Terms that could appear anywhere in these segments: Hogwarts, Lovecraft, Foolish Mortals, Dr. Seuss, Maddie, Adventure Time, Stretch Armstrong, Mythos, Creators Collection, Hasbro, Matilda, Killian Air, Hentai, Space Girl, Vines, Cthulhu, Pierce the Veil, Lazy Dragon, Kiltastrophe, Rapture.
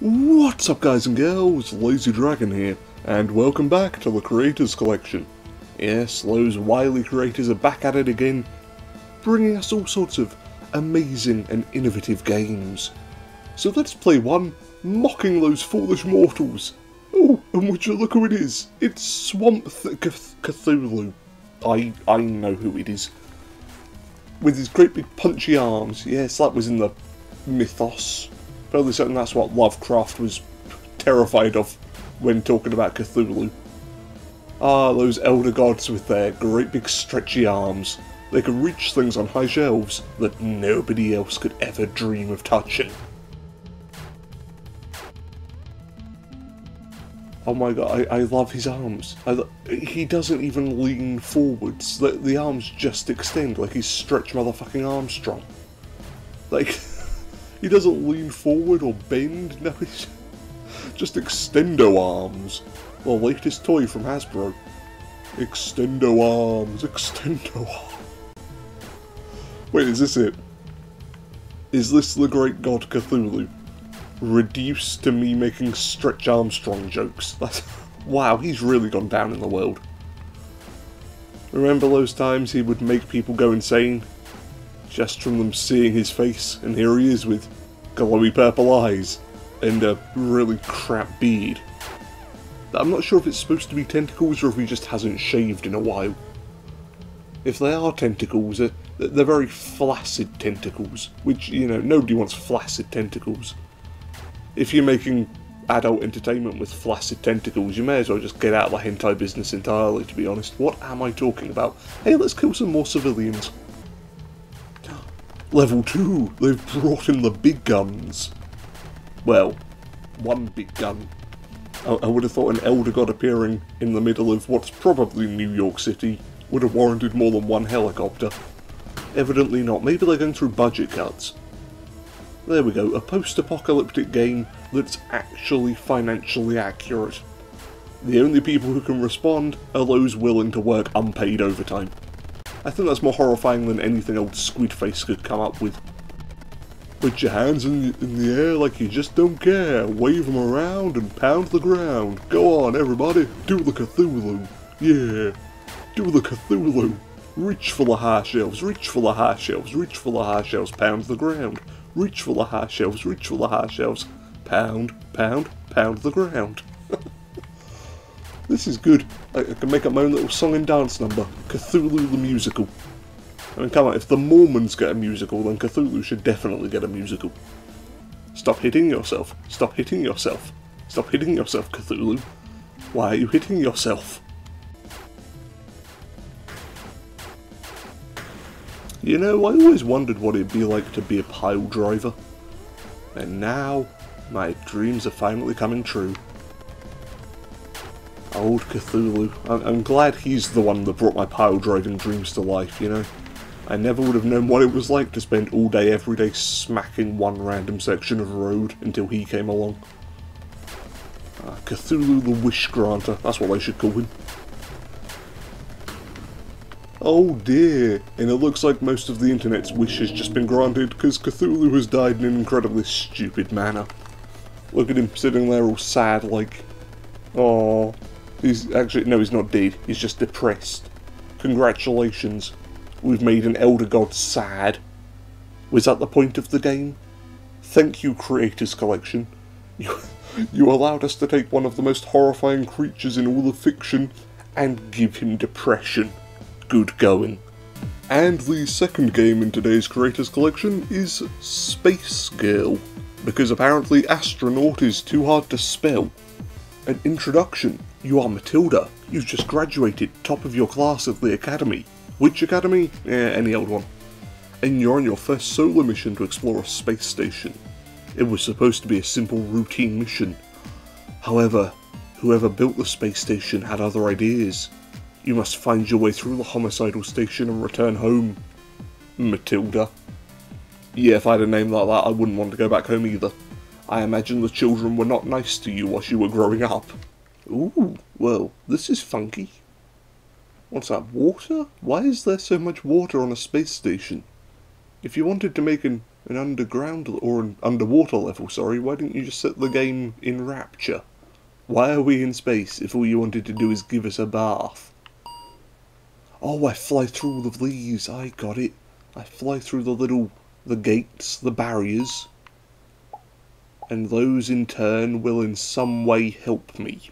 What's up guys and girls, Lazy Dragon here, and welcome back to the Creators Collection. Yes, those wily creators are back at it again, bringing us all sorts of amazing and innovative games. So let's play one, mocking those foolish mortals. Oh, and would you look who it is, it's Swamp Cthulhu. I know who it is. With his great big punchy arms, yes that was in the Mythos. Fairly certain that's what Lovecraft was terrified of when talking about Cthulhu. Ah, those elder gods with their great big stretchy arms. They could reach things on high shelves that nobody else could ever dream of touching. Oh my god, I love his arms. He doesn't even lean forwards. The arms just extend like he's Stretch motherfucking Armstrong. Like... He doesn't lean forward or bend, no, he's just Extendo Arms, the latest toy from Hasbro. Extendo Arms, Extendo Arms. Wait, is this it? Is this the great god Cthulhu? Reduced to me making Stretch Armstrong jokes. That's, wow, he's really gone down in the world. Remember those times he would make people go insane? Just from them seeing his face, and here he is with glowy purple eyes and a really crap beard. I'm not sure if it's supposed to be tentacles or if he just hasn't shaved in a while. If they are tentacles, they're very flaccid tentacles, which, you know, nobody wants flaccid tentacles. If you're making adult entertainment with flaccid tentacles, you may as well just get out of the hentai business entirely, to be honest. What am I talking about? Hey, let's kill some more civilians. Level 2, they've brought in the big guns. Well, one big gun. I would have thought an elder god appearing in the middle of what's probably New York City would have warranted more than one helicopter. Evidently not, maybe they're going through budget cuts. There we go, a post-apocalyptic game that's actually financially accurate. The only people who can respond are those willing to work unpaid overtime. I think that's more horrifying than anything old Squidface could come up with. Put your hands in the air like you just don't care, wave them around and pound the ground. Go on everybody, do the Cthulhu. Yeah, do the Cthulhu. Reach for the high shelves, reach for the high shelves, reach for the high shelves, pound the ground. Reach for the high shelves, reach for the high shelves, pound, pound, pound the ground. This is good. I can make up my own little song and dance number, Cthulhu the Musical. I mean, come on, if the Mormons get a musical, then Cthulhu should definitely get a musical. Stop hitting yourself. Stop hitting yourself. Stop hitting yourself, Cthulhu. Why are you hitting yourself? You know, I always wondered what it'd be like to be a pile driver. And now, my dreams are finally coming true. Old Cthulhu. I'm glad he's the one that brought my pile driving dreams to life, you know? I never would have known what it was like to spend all day every day smacking one random section of road until he came along. Cthulhu the Wish Granter, that's what they should call him. Oh dear, and it looks like most of the internet's wish has just been granted because Cthulhu has died in an incredibly stupid manner. Look at him sitting there all sad like, aww. He's actually, no, he's not dead, he's just depressed. Congratulations, we've made an elder god sad. Was that the point of the game? Thank you, Creators Collection. You allowed us to take one of the most horrifying creatures in all of fiction and give him depression. Good going. And the second game in today's Creators Collection is Space Girl, because apparently astronaut is too hard to spell. An introduction. You are Matilda. You've just graduated, top of your class of the academy. Which academy? Any old one. And you're on your first solo mission to explore a space station. It was supposed to be a simple routine mission. However, whoever built the space station had other ideas. You must find your way through the homicidal station and return home. Matilda. Yeah, if I had a name like that, I wouldn't want to go back home either. I imagine the children were not nice to you whilst you were growing up. Ooh, well, this is funky. What's that, water? Why is there so much water on a space station? If you wanted to make an an underground or an underwater level, sorry, why didn't you just set the game in Rapture? Why are we in space if all you wanted to do is give us a bath? Oh, I fly through all of these, I got it. I fly through the gates, the barriers, and those in turn will in some way help me.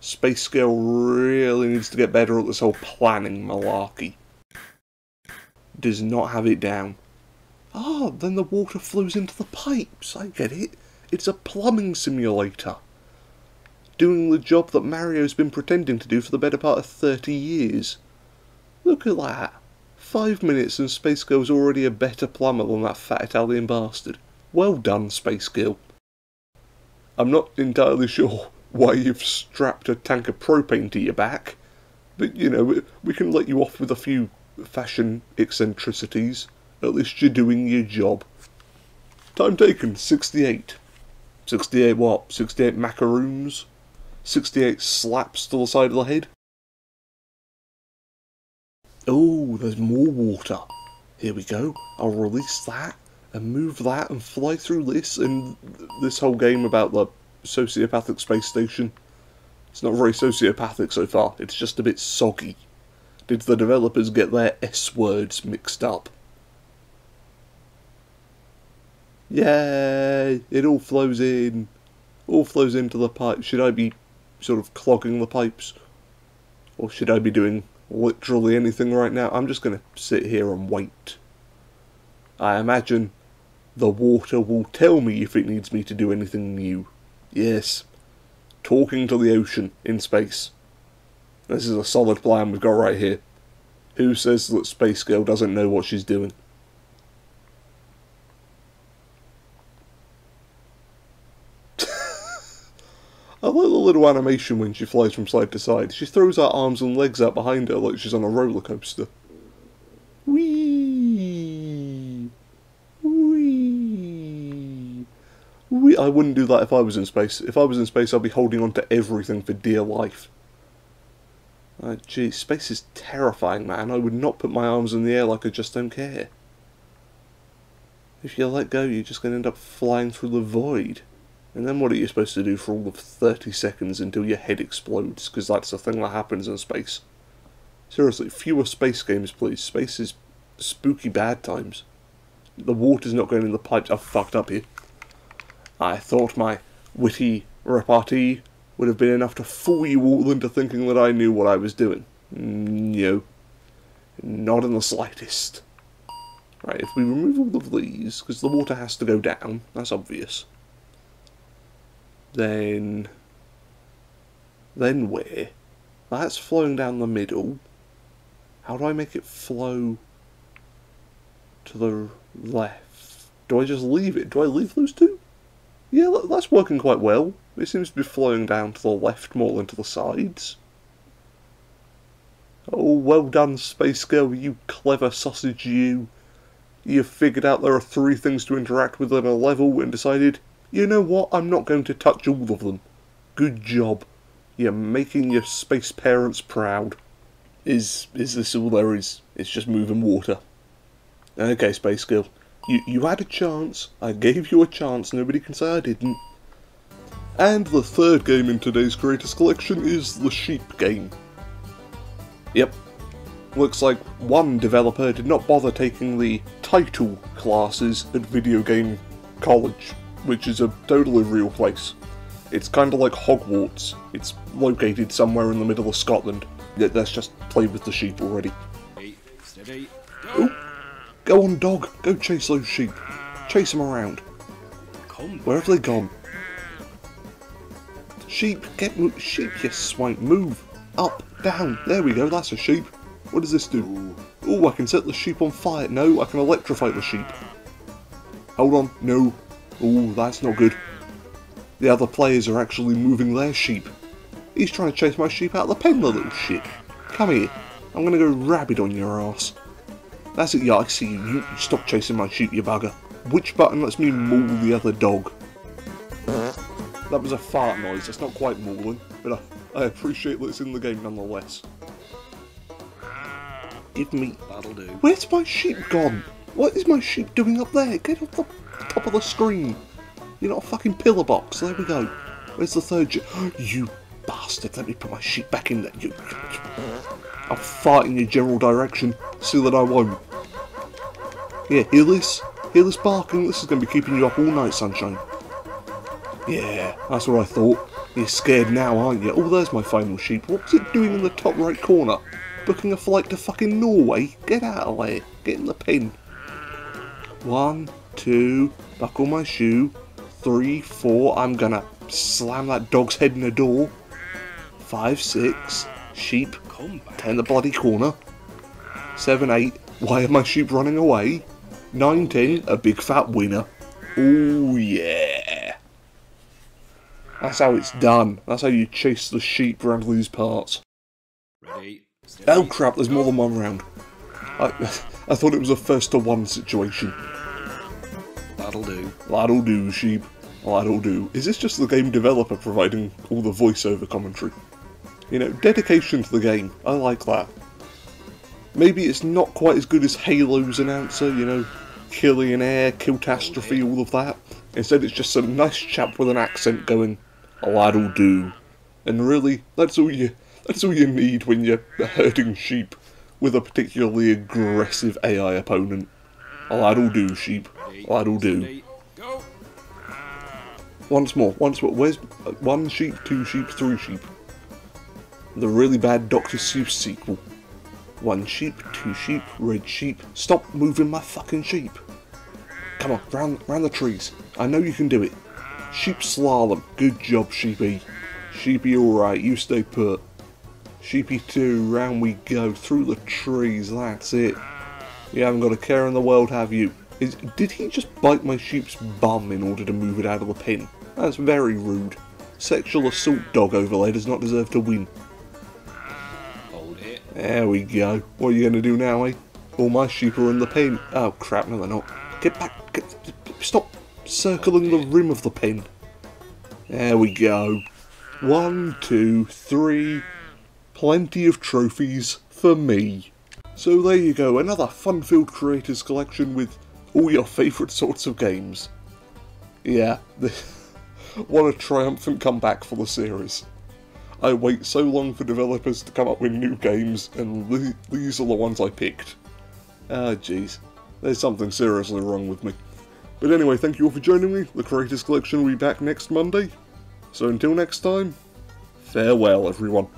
Space Girl really needs to get better at this whole planning malarkey. Does not have it down. Ah, then the water flows into the pipes, I get it. It's a plumbing simulator. Doing the job that Mario's been pretending to do for the better part of 30 years. Look at that. 5 minutes and Space Girl's already a better plumber than that fat Italian bastard. Well done, Space Girl. I'm not entirely sure why you've strapped a tank of propane to your back, but you know, we can let you off with a few fashion eccentricities. At least you're doing your job. Time taken, 68. 68 what? 68 macaroons? 68 slaps to the side of the head? Oh, there's more water. Here we go. I'll release that, and move that, and fly through this, and this whole game about the sociopathic space station. It's not very sociopathic so far, it's just a bit soggy. Did the developers get their S-words mixed up? Yay! It all flows in. All flows into the pipe. Should I be sort of clogging the pipes? Or should I be doing literally anything right now? I'm just going to sit here and wait. I imagine the water will tell me if it needs me to do anything new. Yes. Talking to the ocean in space. This is a solid plan we've got right here. Who says that Space Girl doesn't know what she's doing? I like the little animation when she flies from side to side. She throws her arms and legs out behind her like she's on a roller coaster. Whee! Whee! Whee! I wouldn't do that if I was in space. If I was in space, I'd be holding on to everything for dear life. Gee, space is terrifying, man. I would not put my arms in the air like I just don't care. If you let go, you're just going to end up flying through the void. And then what are you supposed to do for all of 30 seconds until your head explodes? Because that's the thing that happens in space. Seriously, fewer space games, please. Space is spooky bad times. The water's not going in the pipes. I've fucked up here. I thought my witty repartee would have been enough to fool you all into thinking that I knew what I was doing. No. Not in the slightest. Right, if we remove all of these, because the water has to go down, that's obvious. Then where? That's flowing down the middle. How do I make it flow to the left? Do I just leave it? Do I leave those two? Yeah, that's working quite well. It seems to be flowing down to the left more than to the sides. Oh, well done, Space Girl, you clever sausage, you. You've figured out there are 3 things to interact with on a level and decided, you know what, I'm not going to touch all of them. Good job. You're making your space parents proud. Is this all there is? It's just moving water. Okay, Space Girl. You had a chance. I gave you a chance. Nobody can say I didn't. And the third game in today's Creators Collection is the sheep game. Yep. Looks like one developer did not bother taking the title classes at Video Game College, which is a totally real place. It's kind of like Hogwarts. It's located somewhere in the middle of Scotland. Let's just play with the sheep already. Steady. Ooh. Go on, dog. Go chase those sheep. Chase them around. Where have they gone? Sheep, get moved. Sheep, you swank. Move. Up. Down. There we go. That's a sheep. What does this do? Ooh, I can set the sheep on fire. No, I can electrify the sheep. Hold on. No. Ooh, that's not good. The other players are actually moving their sheep. He's trying to chase my sheep out of the pen, the little shit. Come here. I'm going to go rabid on your ass. That's it, yeah, I see you. You stop chasing my sheep, you bugger. Which button lets me maul the other dog? That was a fart noise, that's not quite mauling, but I appreciate that it's in the game nonetheless. Give me... That'll do. Where's my sheep gone? What is my sheep doing up there? Get off the top of the screen. You're not a fucking pillar box. There we go. Where's the third sheep? You bastard. Let me put my sheep back in there. I'll fart in your general direction so that I won't. Yeah, hear this? Hear this barking? This is going to be keeping you up all night, sunshine. Yeah, that's what I thought. You're scared now, aren't you? Oh, there's my final sheep. What's it doing in the top right corner? Booking a flight to fucking Norway? Get out of there. Get in the pen. 1, 2, buckle my shoe. 3, 4, I'm gonna slam that dog's head in the door. 5, 6, sheep, turn the bloody corner. 7, 8, why are my sheep running away? 9, 10, a big fat winner. Oh yeah. That's how it's done. That's how you chase the sheep round these parts. Ready, steady, oh crap, there's more than one round. I thought it was a first to one situation. That'll do. That'll do, sheep. That'll do. Is this just the game developer providing all the voiceover commentary? You know, dedication to the game. I like that. Maybe it's not quite as good as Halo's announcer, you know, Killian Air, Kiltastrophe, all of that. Instead it's just some nice chap with an accent going, oh, that'll do. And really, that's all you need when you're herding sheep with a particularly aggressive AI opponent. Oh, that'll do, sheep. Oh, that'll do. Once more. Where's one sheep, two sheep, three sheep? The really bad Dr. Seuss sequel. 1 sheep, 2 sheep, red sheep. Stop moving my fucking sheep. Come on, round the trees. I know you can do it. Sheep slalom. Good job, sheepy. Sheepy alright, you stay put. Sheepy 2, round we go, through the trees, that's it. You haven't got a care in the world, have you? Did he just bite my sheep's bum in order to move it out of the pen? That's very rude. Sexual assault dog overlay does not deserve to win. Hold it. There we go. What are you going to do now, eh? All my sheep are in the pen. Oh crap, no they're not. Get back, stop circling the rim of the pen. There we go. 1, 2, 3, plenty of trophies for me. So there you go, another fun-filled Creators Collection with all your favourite sorts of games. Yeah, what a triumphant comeback for the series. I wait so long for developers to come up with new games, and these are the ones I picked. Ah, jeez. There's something seriously wrong with me. But anyway, thank you all for joining me. The Creators Collection will be back next Monday. So until next time, farewell everyone.